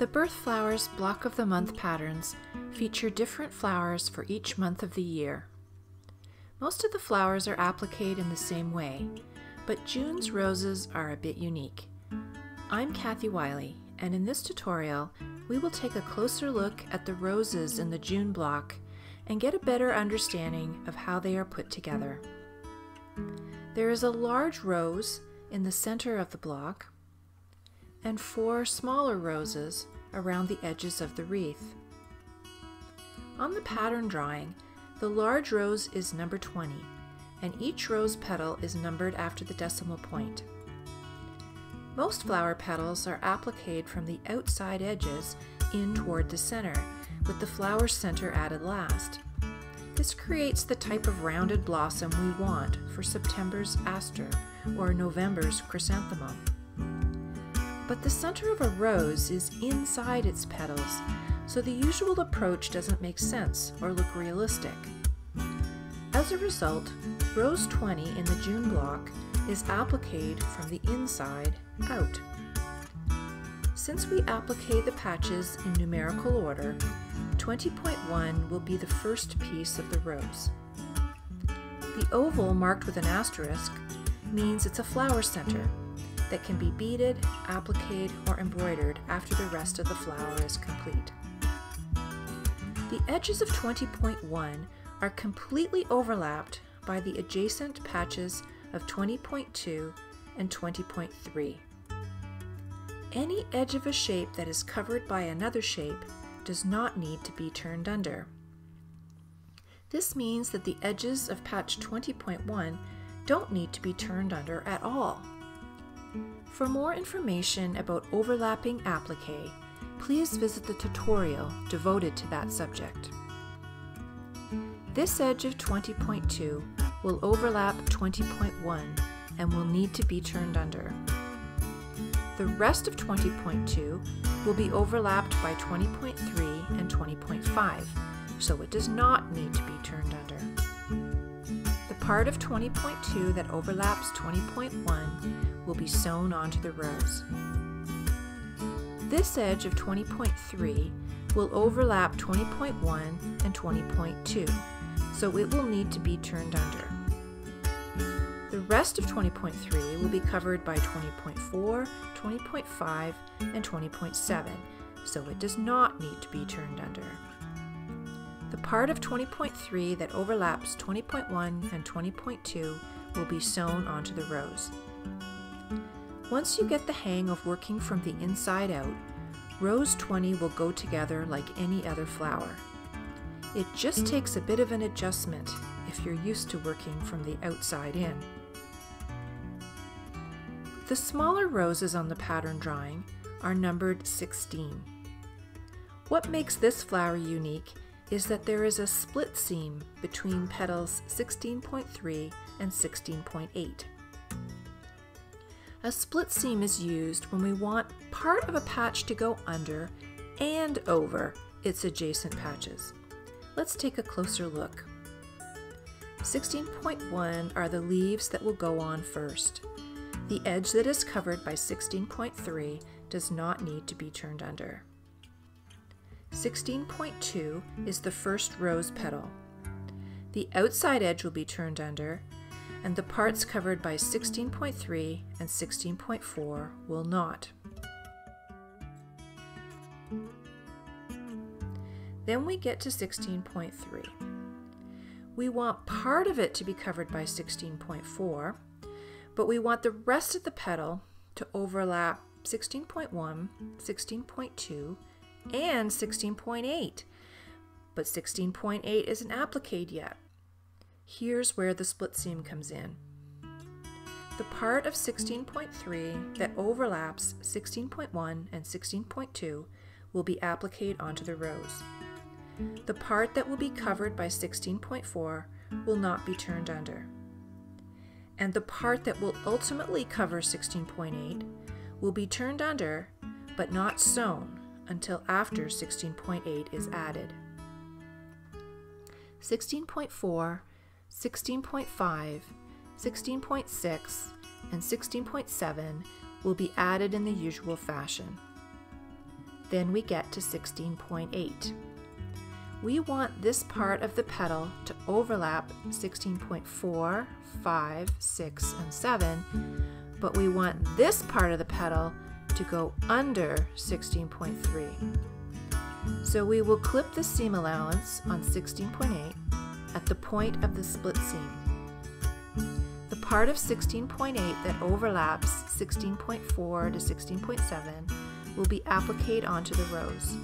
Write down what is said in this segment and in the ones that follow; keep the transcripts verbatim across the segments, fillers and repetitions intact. The Birth Flowers Block of the Month patterns feature different flowers for each month of the year. Most of the flowers are appliqued in the same way, but June's roses are a bit unique. I'm Kathy Wiley, and in this tutorial, we will take a closer look at the roses in the June block and get a better understanding of how they are put together. There is a large rose in the center of the block, and four smaller roses around the edges of the wreath. On the pattern drawing, the large rose is number twenty, and each rose petal is numbered after the decimal point. Most flower petals are appliqued from the outside edges in toward the center, with the flower center added last. This creates the type of rounded blossom we want for September's aster or November's chrysanthemum. But the center of a rose is inside its petals, so the usual approach doesn't make sense or look realistic. As a result, rose twenty in the June block is appliqued from the inside out. Since we applique the patches in numerical order, twenty point one will be the first piece of the rose. The oval marked with an asterisk means it's a flower center that can be beaded, appliqued, or embroidered after the rest of the flower is complete. The edges of twenty point one are completely overlapped by the adjacent patches of twenty point two and twenty point three. Any edge of a shape that is covered by another shape does not need to be turned under. This means that the edges of patch twenty point one don't need to be turned under at all. For more information about overlapping applique, please visit the tutorial devoted to that subject. This edge of twenty point two will overlap twenty point one and will need to be turned under. The rest of twenty point two will be overlapped by twenty point three and twenty point five, so it does not need to be turned under. The part of twenty point two that overlaps twenty point one will be sewn onto the rose. This edge of twenty point three will overlap twenty point one and twenty point two, so it will need to be turned under. The rest of twenty point three will be covered by twenty point four, twenty point five, and twenty point seven, so it does not need to be turned under. The part of twenty point three that overlaps twenty point one and twenty point two will be sewn onto the rose. Once you get the hang of working from the inside out, rose twenty will go together like any other flower. It just takes a bit of an adjustment if you're used to working from the outside in. The smaller roses on the pattern drawing are numbered sixteen. What makes this flower unique is that there is a split seam between petals sixteen point three and sixteen point eight. A split seam is used when we want part of a patch to go under and over its adjacent patches. Let's take a closer look. sixteen point one are the leaves that will go on first. The edge that is covered by sixteen point three does not need to be turned under. sixteen point two is the first rose petal. The outside edge will be turned under, and the parts covered by sixteen point three and sixteen point four will not. Then we get to sixteen point three. We want part of it to be covered by sixteen point four, but we want the rest of the petal to overlap sixteen point one, sixteen point two, and sixteen point eight, but sixteen point eight isn't appliqued yet. Here's where the split seam comes in. The part of sixteen point three that overlaps sixteen point one and sixteen point two will be appliqued onto the rose. The part that will be covered by sixteen point four will not be turned under. And the part that will ultimately cover sixteen point eight will be turned under but not sewn until after sixteen point eight is added. sixteen point four, sixteen point five, sixteen point six, and sixteen point seven will be added in the usual fashion. Then we get to sixteen point eight. We want this part of the petal to overlap sixteen point four, five, six, and seven, but we want this part of the petal to go under sixteen point three. So we will clip the seam allowance on sixteen point eight at the point of the split seam. The part of sixteen point eight that overlaps sixteen point four to sixteen point seven will be appliqued onto the rose.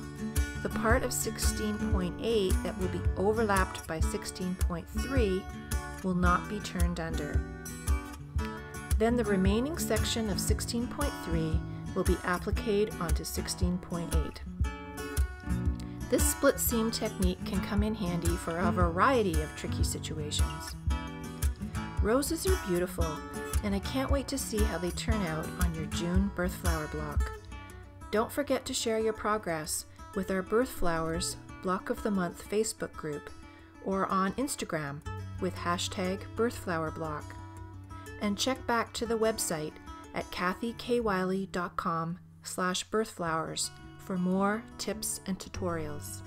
The part of sixteen point eight that will be overlapped by sixteen point three will not be turned under. Then the remaining section of sixteen point three will be appliqued onto sixteen point eight. This split seam technique can come in handy for a variety of tricky situations. Roses are beautiful, and I can't wait to see how they turn out on your June Birth Flower block. Don't forget to share your progress with our Birth Flowers Block of the Month Facebook group or on Instagram with hashtag birth flower block. And check back to the website at kathy k wiley dot com slash birth flowers for more tips and tutorials.